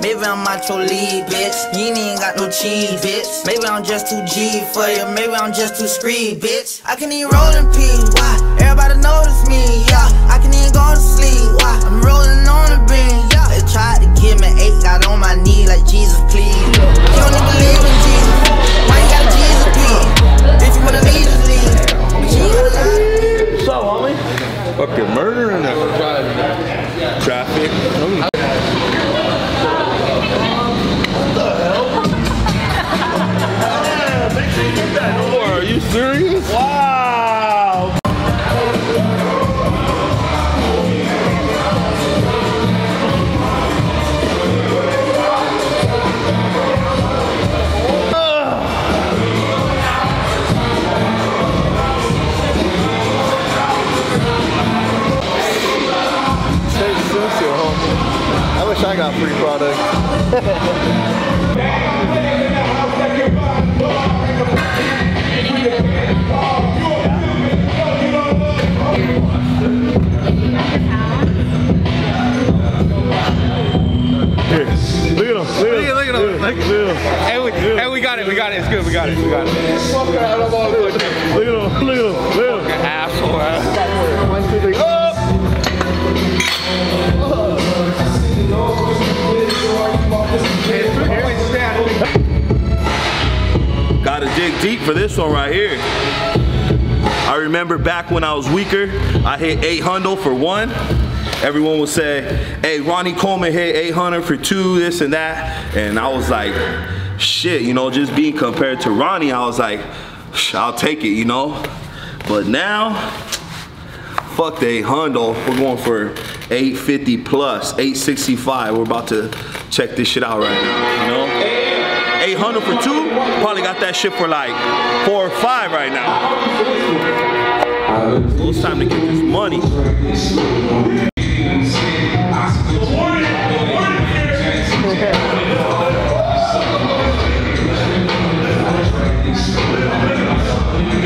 Maybe I'm out your league, bitch. You ain't got no cheese, bitch. Maybe I'm just too G for you. Maybe I'm just too screed, bitch. I can even roll in peace, why? Everybody notice me, yeah. I can even go to sleep, why? I'm rolling on the beam, yeah. They tried to give me eight, got on my knee like Jesus, please. You don't even believe in Jesus. Why you got a Jesus, please? If you wanna leave, just leave. What's up, homie? Fucking murdering that traffic. Are you serious? Wow! I wish I got free product. We got it. It's good. We got it. Look at him. Fucking asshole. Up. Gotta dig deep for this one right here. I remember back when I was weaker, I hit 800 for one. Everyone would say, hey, Ronnie Coleman hit 800 for two, this and that. And I was like, shit, you know, just being compared to Ronnie, I was like, I'll take it, you know? But now, fuck the 800, we're going for 850 plus, 865. We're about to check this shit out right now, you know? 800 for two, probably got that shit for like 4 or 5 right now. So it's time to get this money.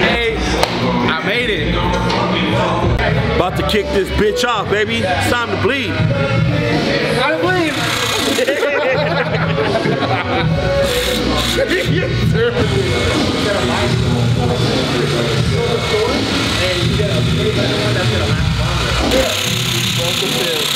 Hey, I made it. About to kick this bitch off, baby. It's time to bleed. Gotta bleed. Go to the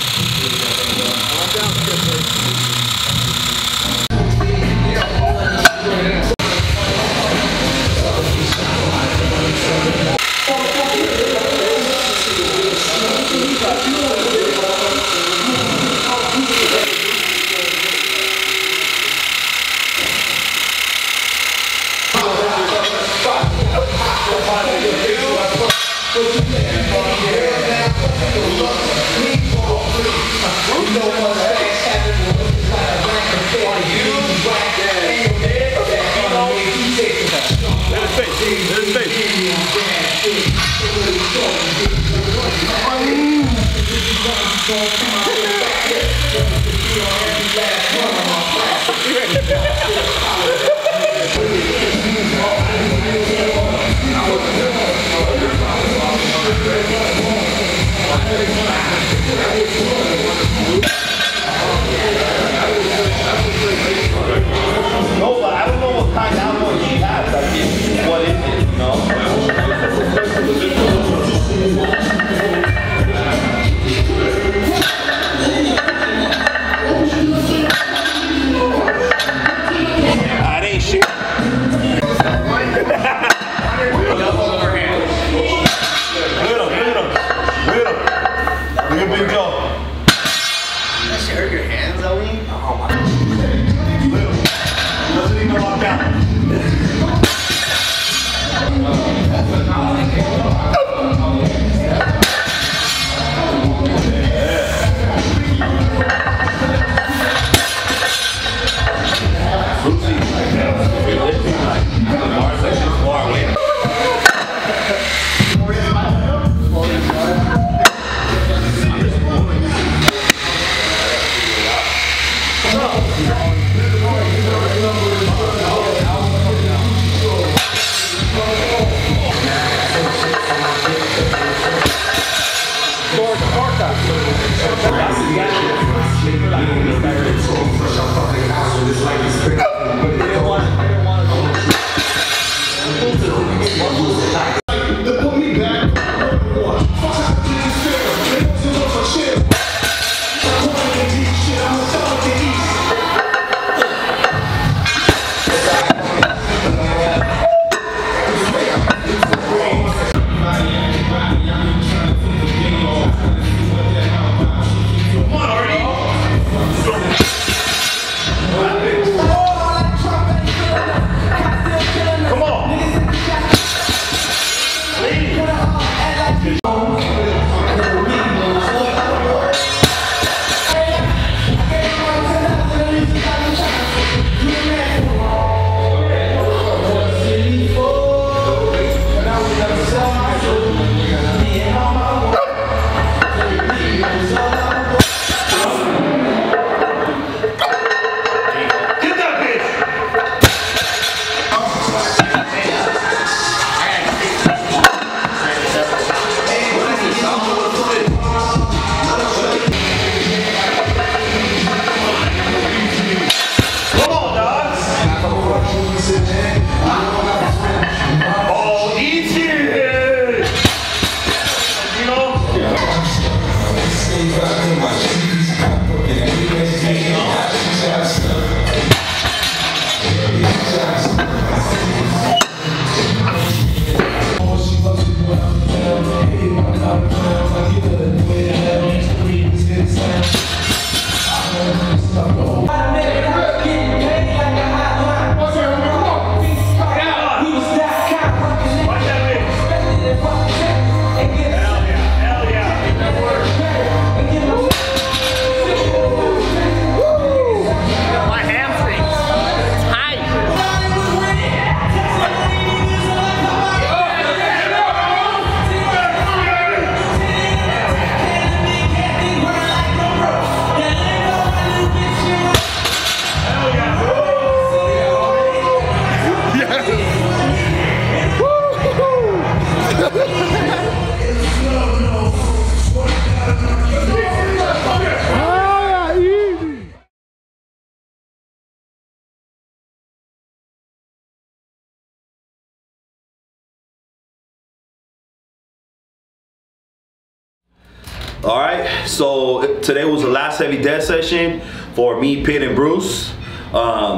All right, so today was the last heavy dead session for me, Pitt, and Bruce.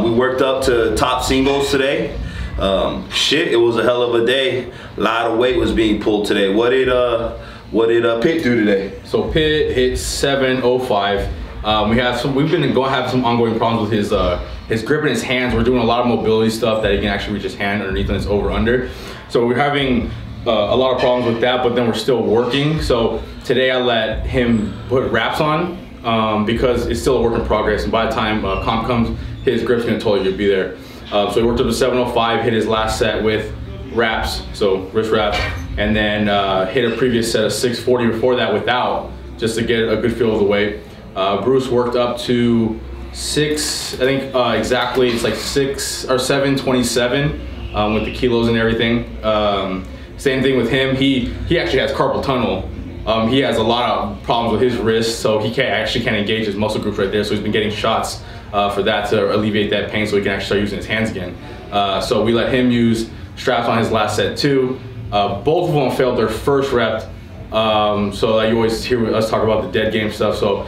We worked up to top singles today. Shit, it was a hell of a day. A lot of weight was being pulled today. What did Pitt do today? So Pitt hit 705. We've been going to have some ongoing problems with his grip and his hands. We're doing a lot of mobility stuff that he can actually reach his hand underneath and it's over under. So we're having a lot of problems with that, but then we're still working. So today I let him put wraps on because it's still a work in progress, and by the time comp comes, his grip's gonna totally be there. So he worked up to 705, hit his last set with wraps, so wrist wraps, and then hit a previous set of 640 before that without, just to get a good feel of the weight. Bruce worked up to exactly 727 with the kilos and everything. Same thing with him. He actually has carpal tunnel. He has a lot of problems with his wrist, so he actually can't engage his muscle groups right there. So he's been getting shots for that to alleviate that pain, so he can actually start using his hands again. So we let him use straps on his last set too. Both of them failed their first rep. So you always hear us talk about the dead game stuff. So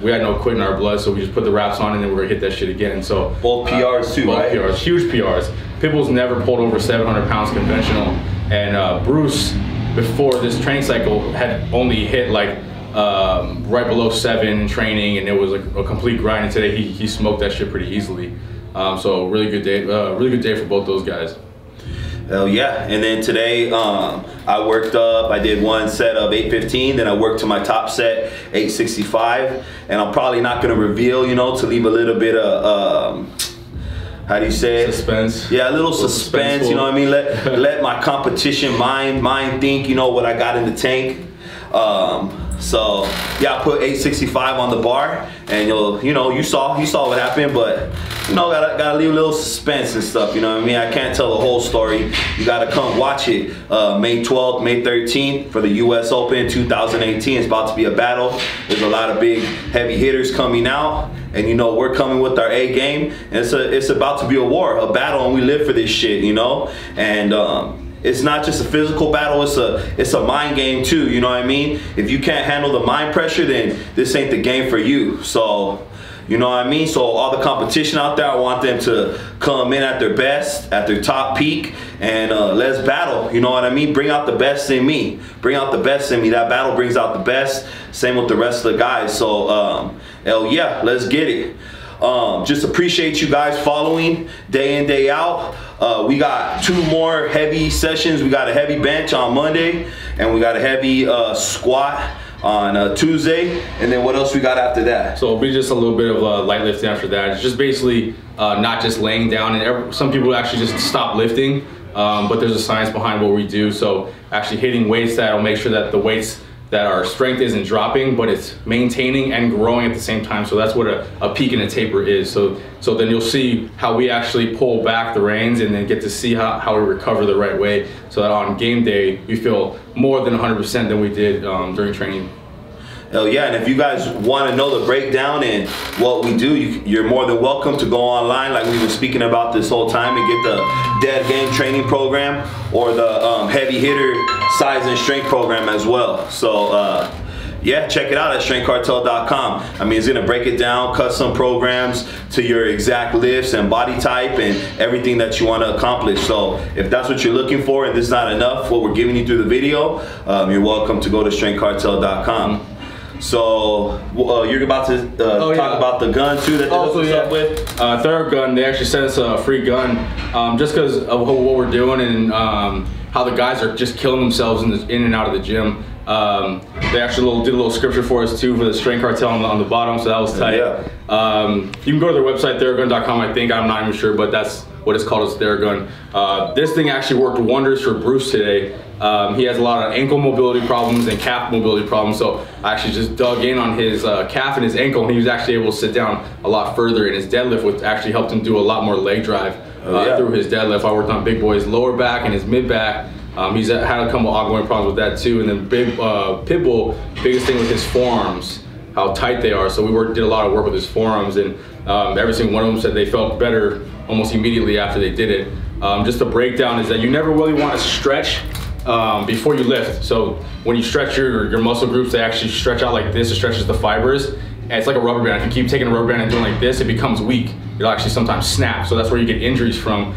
we had no quit in our blood, so we just put the wraps on and then we were gonna hit that shit again. So both PRs too, both right? PRs, huge PRs. Pitbull's never pulled over 700 pounds conventional. And Bruce, before this training cycle, had only hit like right below 7 in training, and it was a complete grind. And today he smoked that shit pretty easily. So really good day for both those guys. Hell yeah! And then today I worked up. I did one set of 815, then I worked to my top set 865, and I'm probably not gonna reveal, you know, to leave a little bit of. How do you say it? Suspense. Yeah, a little suspense, you know what I mean? Let my competition mind think, you know, what I got in the tank. So yeah, I put 865 on the bar, and you'll, you saw what happened, but you know, gotta leave a little suspense and stuff. You know what I mean? I can't tell the whole story. You gotta come watch it. May 12th, May 13th for the US Open 2018. It's about to be a battle. There's a lot of big heavy hitters coming out, and you know, we're coming with our A game. And it's about to be a war, a battle, and we live for this shit. You know, and it's not just a physical battle, it's a mind game too, you know what I mean? If you can't handle the mind pressure, then this ain't the game for you. So, you know what I mean? So all the competition out there, I want them to come in at their best, at their top peak, and let's battle, you know what I mean? Bring out the best in me. Bring out the best in me. That battle brings out the best. Same with the rest of the guys. So, hell yeah, let's get it. Just appreciate you guys following day in, day out. We got two more heavy sessions. We got a heavy bench on Monday, and we got a heavy squat on Tuesday, and then what else we got after that? So it'll be just a little bit of light lifting after that. It's just basically not just laying down, and some people actually just stop lifting, but there's a science behind what we do. So actually hitting weights that will make sure that the weights that our strength isn't dropping, but it's maintaining and growing at the same time. So that's what a peak and a taper is. So then you'll see how we actually pull back the reins and then get to see how we recover the right way, so that on game day, we feel more than 100% than we did during training. Hell yeah, and if you guys want to know the breakdown and what we do, you're more than welcome to go online like we've been speaking about this whole time and get the Dead Game Training Program or the Heavy Hitter Size and Strength Program as well. So yeah, check it out at strengthcartel.com. I mean, it's going to break it down, custom programs to your exact lifts and body type and everything that you want to accomplish. So if that's what you're looking for and this is not enough, what we're giving you through the video, you're welcome to go to strengthcartel.com. So you're about to talk about the gun too that they hooked us up with. Theragun, they actually sent us a free gun just because of what we're doing and how the guys are just killing themselves in and out of the gym. They actually did a little scripture for us too for the Strength Cartel on the bottom, so that was tight. Yeah. You can go to their website, Theragun.com, I think. I'm not even sure, but that's what it's called, is Theragun. This thing actually worked wonders for Bruce today. He has a lot of ankle mobility problems and calf mobility problems, so I actually just dug in on his calf and his ankle, and he was actually able to sit down a lot further, and his deadlift would actually helped him do a lot more leg drive through his deadlift. I worked on Big Boy's lower back and his mid back. He's had a couple ongoing problems with that too, and then Pitbull, biggest thing with his forearms, how tight they are. So we did a lot of work with his forearms, and every single one of them said they felt better almost immediately after they did it. Just the breakdown is that you never really want to stretch before you lift. So when you stretch your muscle groups, they actually stretch out like this. It stretches the fibers, and it's like a rubber band. If you keep taking a rubber band and doing like this, it becomes weak. It'll actually sometimes snap. So that's where you get injuries from.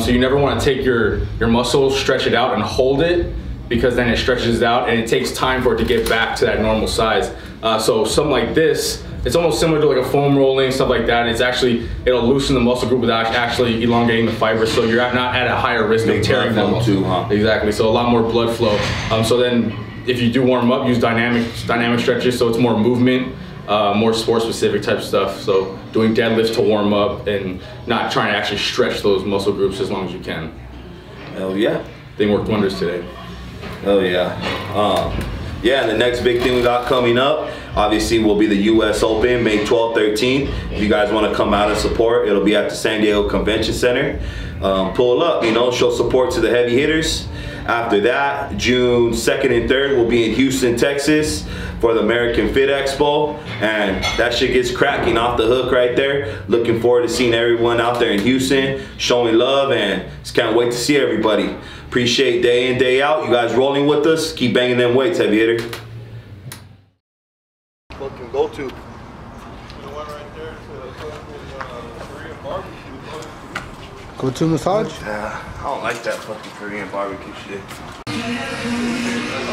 So you never want to take your muscle, stretch it out and hold it, because then it stretches out and it takes time for it to get back to that normal size. So something like this, it's almost similar to like a foam rolling, stuff like that. It's actually, it'll loosen the muscle group without actually elongating the fibers, so you're not at a higher risk of tearing them up. Exactly, so a lot more blood flow. So then if you do warm up, use dynamic stretches, so it's more movement, more sport specific type stuff. So doing deadlifts to warm up and not trying to actually stretch those muscle groups as long as you can. Hell yeah. They worked wonders today. Hell yeah. Yeah, and the next big thing we got coming up, obviously, will be the US Open, May 12th, 13th. If you guys want to come out and support, it'll be at the San Diego Convention Center. Pull up, you know, show support to the heavy hitters. After that, June 2nd and 3rd, we'll be in Houston, Texas for the American Fit Expo. And that shit gets cracking, off the hook right there. Looking forward to seeing everyone out there in Houston, showing love, and just can't wait to see everybody. Appreciate day in, day out. You guys rolling with us. Keep banging them weights, heavy hitter. Fucking go to. The one right there to Korean barbecue. Go to massage? Yeah, I don't like that fucking Korean barbecue shit. What I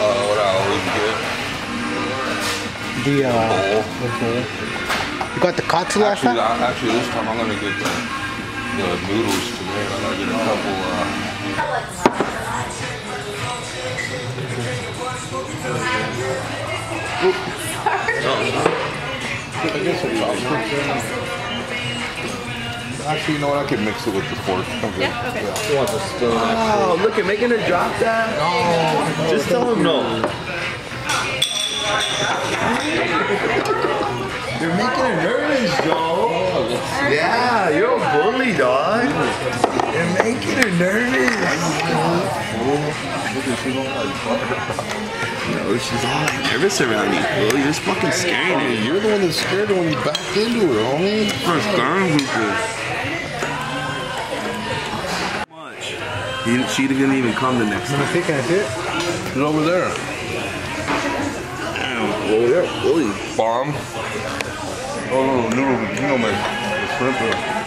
always get. The okay. You got the katsu last time? Actually, this time I'm gonna get the noodles today. I'm gonna get a couple. I guess it's awesome. Actually, you know what? I can mix it with the pork. Okay. Yeah, okay. Yeah. Oh, look at making her drop that. Oh, just tell him no. You're making her nervous, dog. Yeah, you're a bully, dog. You're making her nervous. No, she's all like nervous around me, bro. You're just fucking scaring her. You're the one that scared her when you backed into her, homie. First time with this. She didn't even come the next time. I think that's it. She's over there. Oh, yeah, really. Bomb. Oh, no, you know, my shrimp.